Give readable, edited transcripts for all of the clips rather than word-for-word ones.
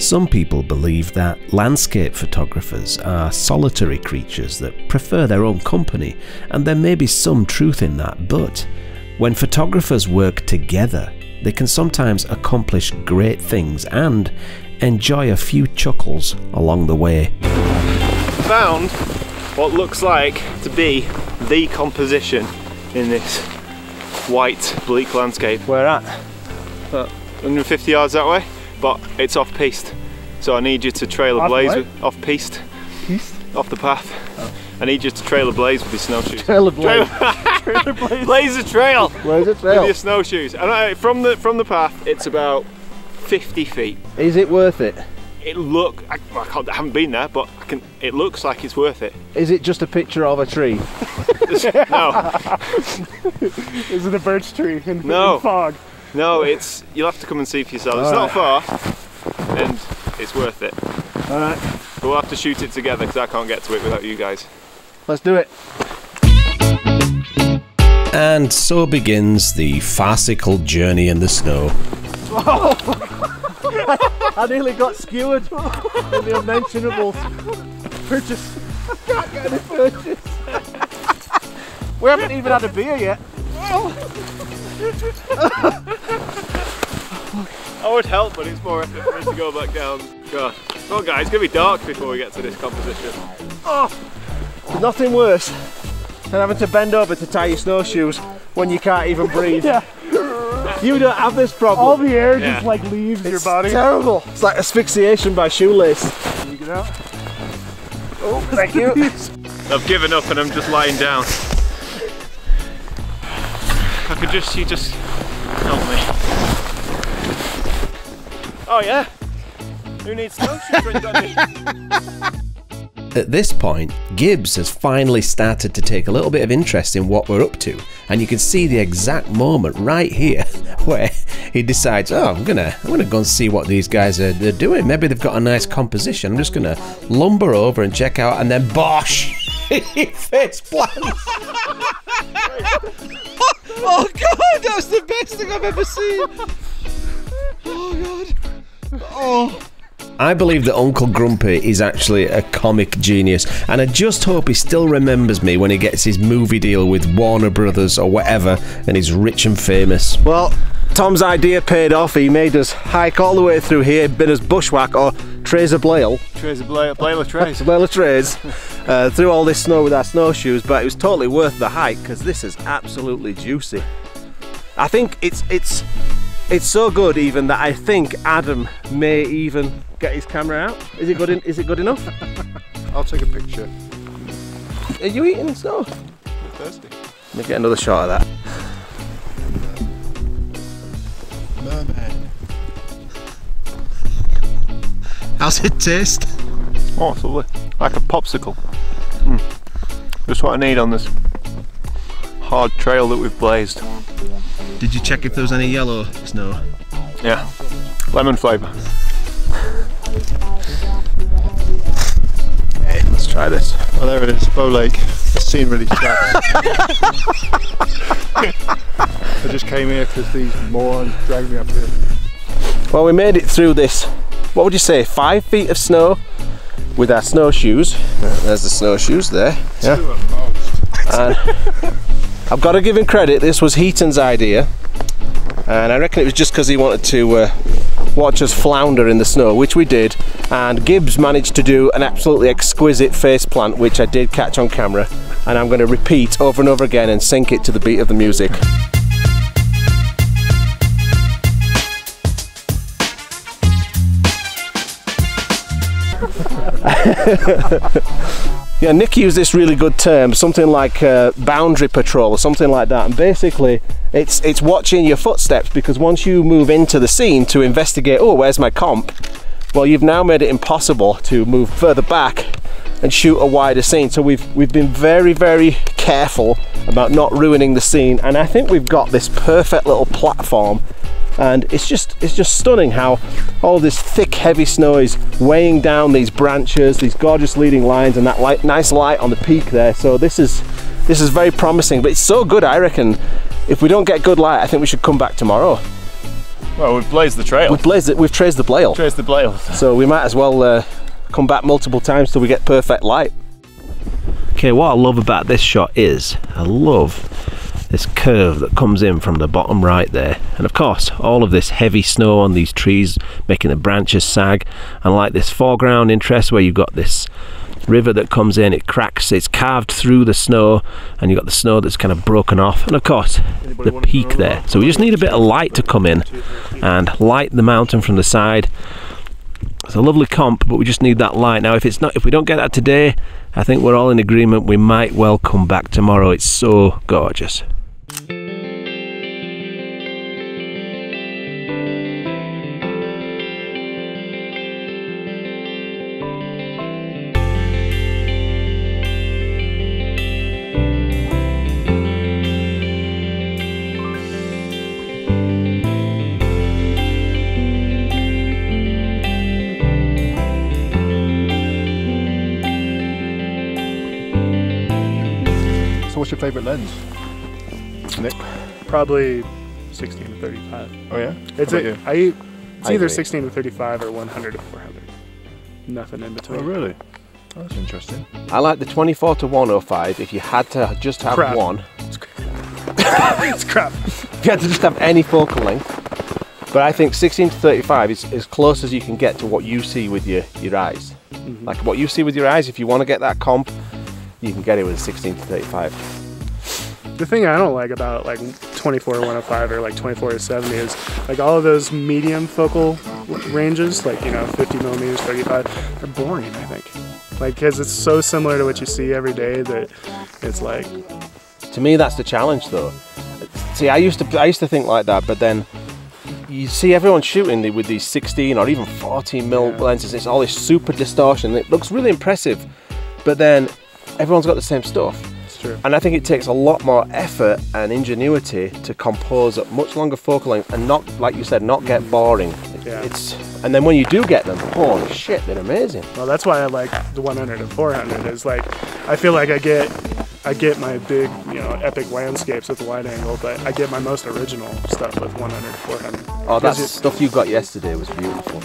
Some people believe that landscape photographers are solitary creatures that prefer their own company, and there may be some truth in that, but when photographers work together, they can sometimes accomplish great things and enjoy a few chuckles along the way. Found what looks like to be the composition in this white bleak landscape. We're at about 150 yards that way, but it's off-piste, so I need you to trail a blaze off-piste, off the path. Oh. I need you to trail a blaze with your snowshoes. Trail a blaze. Blaze a trail. Blaze a trail with your snowshoes. And from the path, it's about 50 feet. Is it worth it? I haven't been there, but it looks like it's worth it. Is it just a picture of a tree? No. Is it a birch tree in fog? No, you'll have to come and see for yourself. It's not far, and it's worth it. All right. But we'll have to shoot it together because I can't get to it without you guys. Let's do it. And so begins the farcical journey in the snow. Oh. I nearly got skewered in the unmentionable purchase. I can't get any purchase. We haven't even had a beer yet. I would help, but it's more effort for me to go back down. God. Oh guys, it's going to be dark before we get to this composition. Oh, there's nothing worse than having to bend over to tie your snowshoes when you can't even breathe. Yeah. You don't have this problem. All the air just like leaves your body. It's terrible. It's like asphyxiation by shoelace. Can you get out? Oh, thank you. I've given up and I'm just lying down. I could just, you just help me. Oh yeah? Who needs snowshoes when you got me? At this point, Gibbs has finally started to take a little bit of interest in what we're up to, and you can see the exact moment right here where he decides, oh, I'm gonna go and see what these guys are doing. Maybe they've got a nice composition. I'm just gonna lumber over and check out, and then bosh! He face plants. Oh god, that was the best thing I've ever seen. Oh god. Oh. I believe that Uncle Grumpy is actually a comic genius, and I just hope he still remembers me when he gets his movie deal with Warner Brothers or whatever and he's rich and famous. Well, Tom's idea paid off. He made us hike all the way through here, bid us bushwhack or Trazer Blail. Trazer Blail, Blail of Trays. Blail of Trays. Through all this snow with our snowshoes, but it was totally worth the hike because this is absolutely juicy. I think it's so good even that I think Adam may even get his camera out. Is it good? Is it good enough? I'll take a picture. Are you eating snow? I'm thirsty. Let me get another shot of that. Mermaid. How's it taste? Oh, it's lovely. Like a popsicle. Mm. Just what I need on this hard trail that we've blazed. Did you check if there was any yellow snow? Yeah. Lemon flavour. Hey, let's try this. Oh, there it is. Bow Lake. The scenery sucks. I just came here because these morons dragged me up here. Well, we made it through this, what would you say, 5 feet of snow with our snowshoes. There's the snowshoes there. Yeah. Two at most. And I've got to give him credit, this was Heaton's idea, and I reckon it was just because he wanted to watch us flounder in the snow, which we did, and Gibbs managed to do an absolutely exquisite faceplant, which I did catch on camera, and I'm going to repeat over and over again and sync it to the beat of the music. Yeah, Nick used this really good term, something like boundary patrol or something like that, and basically it's watching your footsteps, because once you move into the scene to investigate, oh, where's my comp? Well, you've now made it impossible to move further back and shoot a wider scene, so we've been very, very careful about not ruining the scene, and I think we've got this perfect little platform. And it's just stunning how all this thick, heavy snow is weighing down these branches, these gorgeous leading lines, and that light, nice light on the peak there. So this is very promising, but it's so good, I reckon, if we don't get good light, I think we should come back tomorrow. Well, we've blazed the trail. We've traced the blail. Traced the blail. So we might as well come back multiple times till we get perfect light. Okay, what I love about this shot is, I love this curve that comes in from the bottom right there. And of course, all of this heavy snow on these trees, making the branches sag. And like this foreground interest where you've got this river that comes in, it cracks, it's carved through the snow, and you've got the snow that's kind of broken off, and of course the peak there. So we just need a bit of light to come in and light the mountain from the side. It's a lovely comp, but we just need that light. Now if we don't get that today, I think we're all in agreement we might well come back tomorrow. It's so gorgeous. What's your favourite lens, Nick? Probably 16 to 35. Oh yeah? It's either 16 to 35 or 100 to 400. Nothing in between. Oh really? Oh, that's interesting. I like the 24 to 105 if you had to just have crap. One. It's crap. It's crap. If you had to just have any focal length. But I think 16 to 35 is as close as you can get to what you see with your eyes. Mm-hmm. Like what you see with your eyes, if you want to get that comp, you can get it with a 16 to 35. The thing I don't like about like 24 to 105 or like 24 to 70 is like all of those medium focal ranges, like, you know, 50 millimeters, 35, are boring, I think. Like, because it's so similar to what you see every day that it's like... To me, that's the challenge though. See, I used to think like that, but then you see everyone shooting with these 16 or even 14 mil lenses. It's all this super distortion. It looks really impressive, but then everyone's got the same stuff. It's true. And I think it takes a lot more effort and ingenuity to compose at much longer focal length and not, like you said, not get boring. Yeah. And then when you do get them, holy shit, they're amazing. Well, that's why I like the 100 and 400 is like, I feel like I get my big, you know, epic landscapes with wide angle, but I get my most original stuff with 100 and 400. Oh, that stuff you got yesterday was beautiful.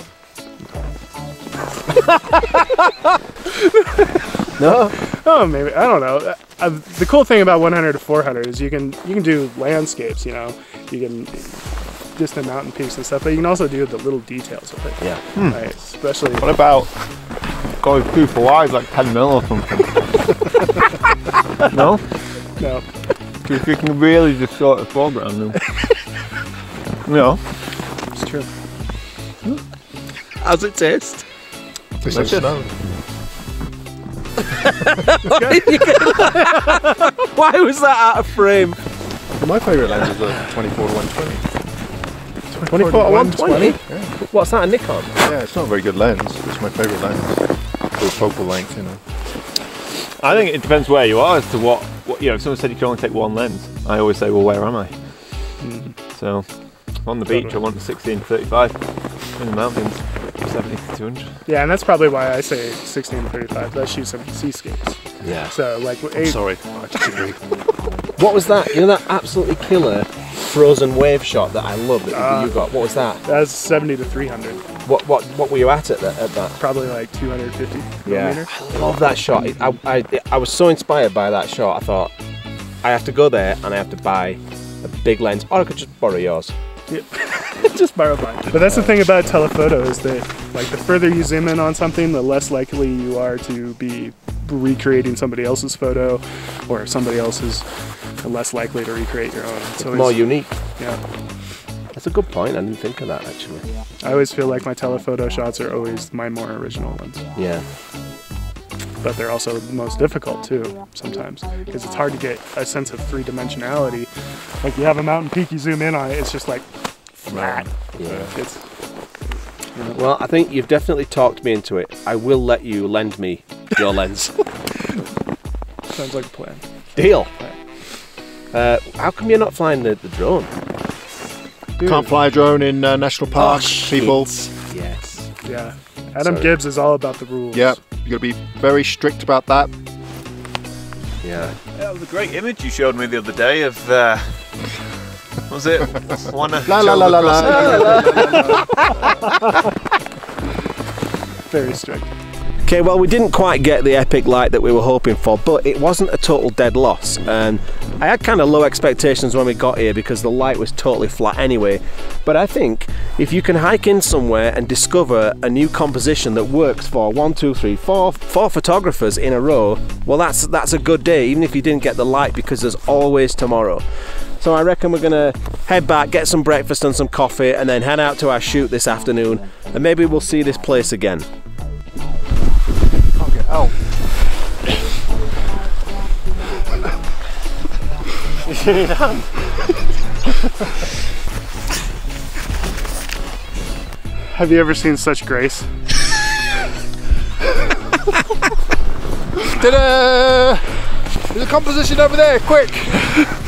No? Oh, maybe, I don't know. The cool thing about 100 to 400 is you can do landscapes, you know, you can distant mountain peaks and stuff, but you can also do the little details with it. Yeah. Hmm. Right, especially. What about going super wide, like 10 mil or something? No? No. Because you can really just sort of foreground them. No. It's true. How's it taste? It's Why was that out of frame? My favourite lenses are 24 to 120. 24 to 120? Yeah. What's that, a Nikon? Yeah, it's not a very good lens. It's my favourite lens. For focal length, you know. I think it depends where you are as to what you know. If someone said you can only take one lens, I always say, well, where am I? Mm. So, on the beach, I want 16 to 35. In the mountains, 70 to 200. Yeah, and that's probably why I say 16 to 35, because I shoot some seascapes. Yeah. So, like, sorry, I disagree. What was that? You know that absolutely killer frozen wave shot that I love that you got? What was that? That was 70 to 300. What were you at that? Probably like 250 millimeters. I love that shot. I was so inspired by that shot. I thought, I have to go there and I have to buy a big lens, or I could just borrow yours. Yep. Just borrow mine. But that's the thing about telephoto is that, like, the further you zoom in on something, the less likely you are to be recreating somebody else's photo, or somebody else's, less likely to recreate your own. It's more unique. Yeah. That's a good point. I didn't think of that actually. I always feel like my telephoto shots are always my more original ones. Yeah. But they're also the most difficult too, sometimes, because it's hard to get a sense of three-dimensionality. Like, you have a mountain peak, you zoom in on it, it's just like flat. Yeah. It's, you know. Well, I think you've definitely talked me into it. I will let you lend me your lens. Sounds like a plan. Deal. How come you're not flying the drone? Dude. Can't fly a drone in national parks, people. Yes. Yeah. Adam Gibbs is all about the rules. Yep. You've got to be very strict about that. Yeah. That was a great image you showed me the other day of Was it? Wanna la la la la la, la, la, la, la. Very strict. Okay, well, we didn't quite get the epic light that we were hoping for, but it wasn't a total dead loss. And I had kind of low expectations when we got here because the light was totally flat anyway. But I think if you can hike in somewhere and discover a new composition that works for four photographers in a row, well, that's a good day, even if you didn't get the light, because there's always tomorrow. So I reckon we're gonna head back, get some breakfast and some coffee, and then head out to our shoot this afternoon, and maybe we'll see this place again. Oh. Have you ever seen such grace? Ta-da! There's a composition over there, quick!